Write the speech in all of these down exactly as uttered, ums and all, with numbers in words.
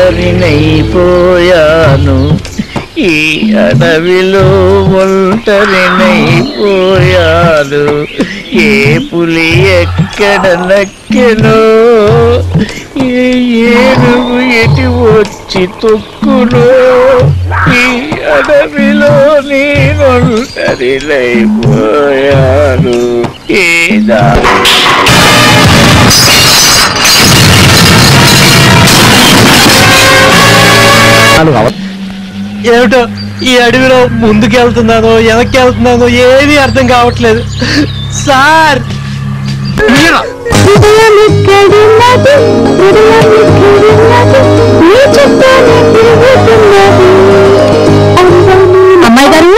ఒంటరినైపోయాను ఈ అడవిలో ఒంటరినైపోయాను ఏ పులి ఎక్కడ నక్కెనో ఏ ఏనుగు ఎటు వచ్చి తొక్కునో ఈ అడవిలో నేను ఒంటరినైపోయాను ఏదా ఏమిటో ఈ అడవిలో ముందుకెళ్తున్నాను వెనక్కి వెళ్తున్నాను ఏమీ అర్థం కావట్లేదు సార్. అమ్మాయి గారు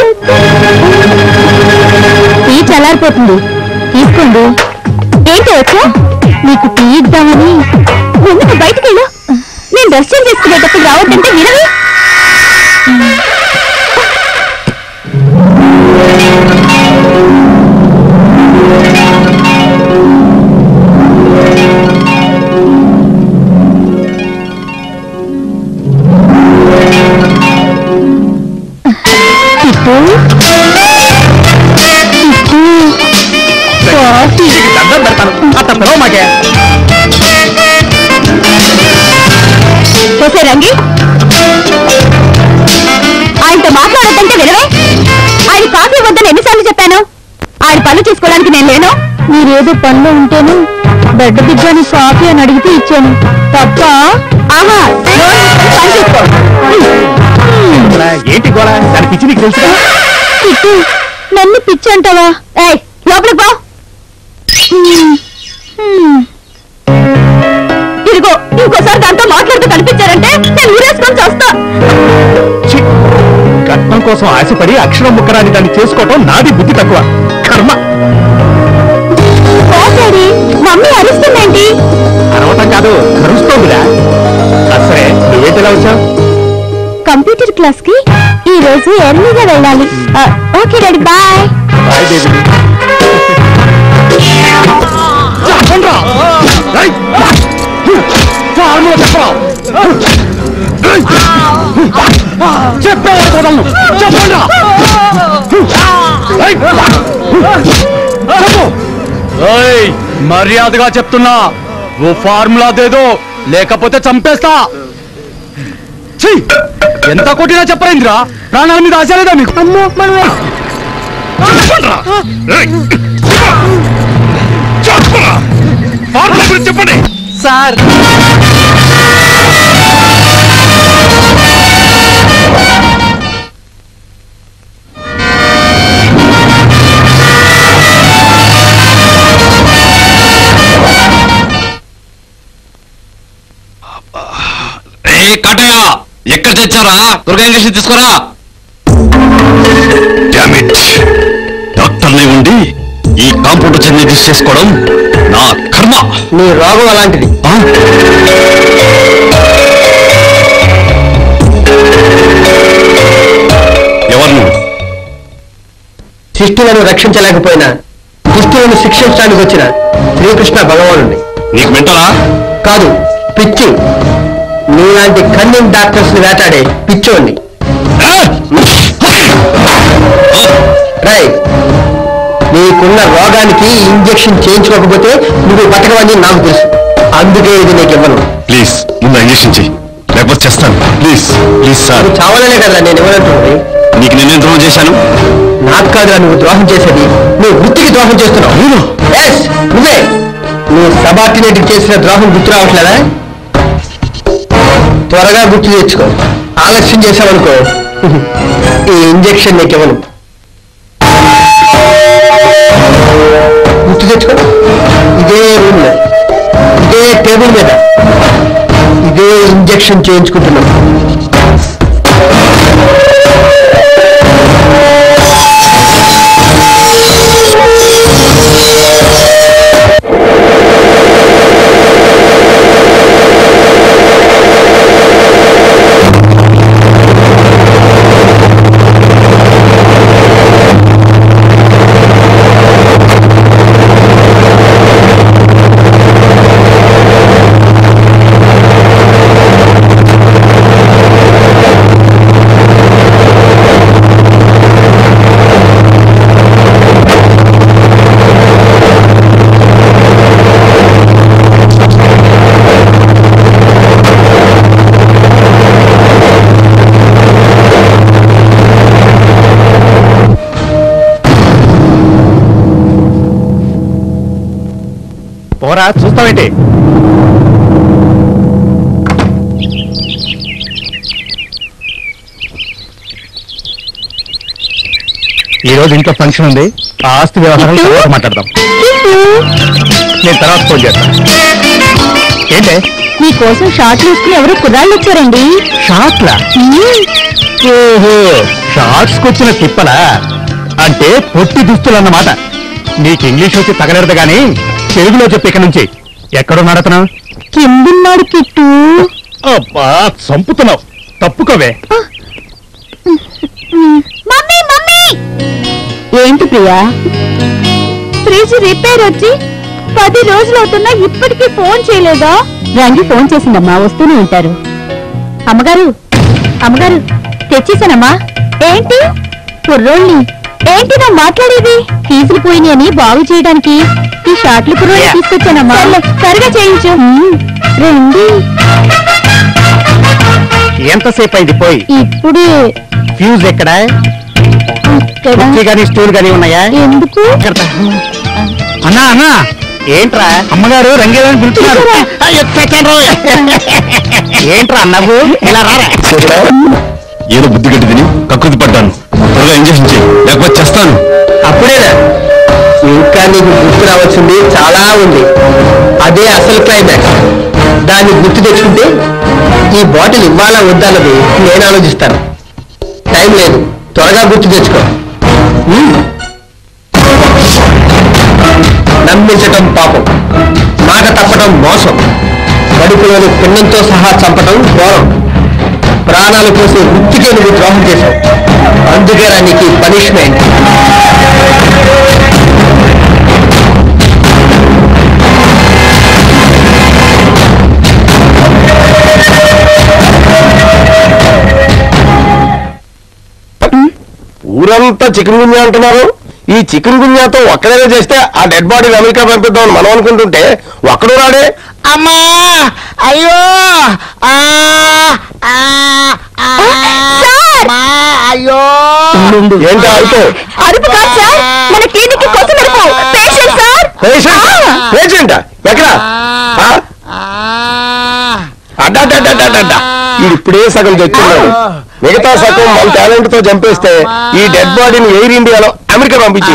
టీ చల్లారిపోతుంది తీసుకోండి. ఏంటి వచ్చా నీకు టీ ఇద్దామని ముందుకు బయటకు వెళ్ళు. నేను దర్శనం చేసుకునేటప్పుడు రావద్దంటే వినవి. రంగి ఆయనతో మాట్లాడద్దంటే వినవే. ఆయన కాఫీ వద్దని ఎన్నిసార్లు చెప్పాను. ఆయన పనులు చేసుకోవడానికి నేను లేను. మీరేదో పనులు ఉంటేను బెడ్ దిగ్గాను కాఫీ అని అడిగితే ఇచ్చాను తప్ప. ఆహా ఏంటి గోళ పిచ్చి నీకు తెలుసు పిచ్చి నన్ను పిచ్చి అంటావా? లోపలికి పో. ఇదిగో ఇంకోసారి దాంతో మాట్లాడుతూ కనిపించారంటే నేను ఊరేసుకొని చేస్తా. కట్నం కోసం ఆశపడి అక్షరం ముక్కరాన్ని దాన్ని చేసుకోవటం నాది బుద్ధి తక్కువ. కర్మ. మమ్మీ అరుస్తుందండి. అరవటం కాదు కరుస్తోందిరా. సరే నువ్వేంటిలా వచ్చావు? కంప్యూటర్ క్లాస్ కి ఈ రోజు ఎర్లీగా వెళ్ళాలి. Okay daddy bye. Bye baby. మర్యాదగా చెప్తున్నా ఓ ఫార్ములా దేదో లేకపోతే చంపేస్తా. ఎంత కొట్టినా చెప్పరేంద్రా ప్రాణాల మీద ఆశ లేదా మీకు? చెప్పండి సార్. కటయా ఎక్కడ తెచ్చారా? దుర్గా ఇంగ్లీష్ తీసుకురా. డాక్టర్ని ఉండి ఈ కాంపౌండర్ చెంది యూజ్ చేసుకోవడం నా కర్మ. నీ రోగం అలాంటిది. ఎవరు శిష్టులను రక్షించలేకపోయినా శిష్టులను శిక్షించడానికి వచ్చిన శ్రీకృష్ణ భగవానుడి. నీకు వింటారా? కాదు పిచ్చి. నీలాంటి కన్నింగ్ డాక్టర్స్ ని వేటాడే పిచ్చోండి. నీకున్న రోగానికి ఇంజెక్షన్ చేయించుకోకపోతే నువ్వు బతకవని నాకు తెలుసు. అందుకే ఇది నీకు ఇవ్వను. ప్లీజ్ ముందు ఇంజెక్షన్ చేయి లేకపోతే చేస్తాను. Please please sir. చావాలనే కదా నేను ఇవ్వనట్టుంది. నీకు నేనే ద్రోహం చేశాను? నాకు కాదురా నువ్వు ద్రోహం చేసేది. నువ్వు వృత్తికి ద్రోహం చేస్తున్నావు. నువ్వే నువ్వు సబార్డినేట్ చేసిన ద్రోహం గుర్తు రావట్లేదా? త్వరగా గుర్తు తెచ్చుకో. ఆలస్యం చేసామనుకో ఈ ఇంజెక్షన్ నీకు ఇవ్వను. గుర్తు తెచ్చుకో. ఇదే రూమ్ లో ఇదే టేబుల్ మీద ఇదే ఇంజెక్షన్ చేయించుకుంటున్నాం. రా చూస్తావేంటి? ఈ రోజు ఇంట్లో ఫంక్షన్ ఉంది, ఆ ఆస్తి వ్యవహారం తర్వాత మాట్లాడదాం. నేను తర్వాత ఫోన్ చేస్తాను. ఏంటే మీకోసం షార్ట్లు వేసుకుని ఎవరు కుర్రాళ్ళు వచ్చారండి? షార్ట్లా? ఓహో, షార్ట్స్ వచ్చిన తిప్పలా? అంటే పొట్టి దుస్తులు అన్నమాట. నీకు ఇంగ్లీష్ వచ్చి తగలేరదు గాని తెలుగులో చెప్పి ఇక నుంచి ఎక్కడున్నాడు అతను? కిందున్నాడు కిట్టు. అబ్బా చంపుతున్నావు, తప్పుకోవే. ఏంటి ప్రియా? ఫ్రిడ్జ్ రిపేర్ వచ్చి పది రోజులు అవుతున్నా ఇప్పటికీ ఫోన్ చేయలేదా? రంగి ఫోన్ చేసిందమ్మా, వస్తూనే ఉంటారు. అమ్మగారు అమ్మగారు తెచ్చేసానమ్మా. ఏంటి కుర్రోళ్ళి? ఏంటి నా మాట్లాడేది? ఫీజులు పోయినాయని బాగు చేయడానికి ఈ షార్ట్లు కుర్రోళ్ళి తీసుకొచ్చానమ్మా. సరిగా చేయించు రండి. ఎంతసేపు అయింది పోయి? ఇప్పుడు ఫ్యూజ్ ఎక్కడ? స్టూల్ గానీ ఉన్నాయా? ఎందుకు? అన్నా అన్నా ఏంట్రా? అమ్మగారు రంగేదని పిలుస్తున్నారు. ఏంట్రా అన్నవు ఇలా రారా? ఏదో బుద్ధి గట్టి తిని కక్కుతి పడ్డాను. త్వరగా ఇంజక్షన్ చేయి, లేకపోతే చేస్తాను. అప్పుడేనా? ఇంకా నీకు గుర్తు రావాల్సింది చాలా ఉంది. అదే అసలు క్లైమాక్స్. దాన్ని గుర్తు తెచ్చుకుంటే ఈ బాటిల్ ఇవ్వాలా వద్దాలది నేను ఆలోచిస్తాను. టైం లేదు, త్వరగా గుర్తు తెచ్చుకో. నమ్మించటం పాపం, మాట తప్పటం మోసం, కడుపులోని పిన్నంతో సహా చంపటం ఘోరం. ప్రాణాలు పోసే వృత్తికే నువ్వు ద్రోహం చేశావు. అందుకే నీకు పనిష్మెంట్. ఊరంతా చికెన్ గుంజా అంటున్నారు. ఈ చికెన్ గుంజాతో ఒక్కడైనా చేస్తే ఆ డెడ్ బాడీని అమెరికా పంపిద్దామని మనం అనుకుంటుంటే ఒక్కడు రాడే. అమ్మా అయ్యో అయ్యో ఏంటో అయితే పేషెంట్ ఎక్కడ? అడ్డా ఇప్పుడే సగం తెచ్చున్నాడు, మిగతా సగం వాళ్ళ టాలెంట్ తో చంపేస్తే ఈ డెడ్ బాడీని ఎయిర్ ఇండియాలో అమెరికా పంపించి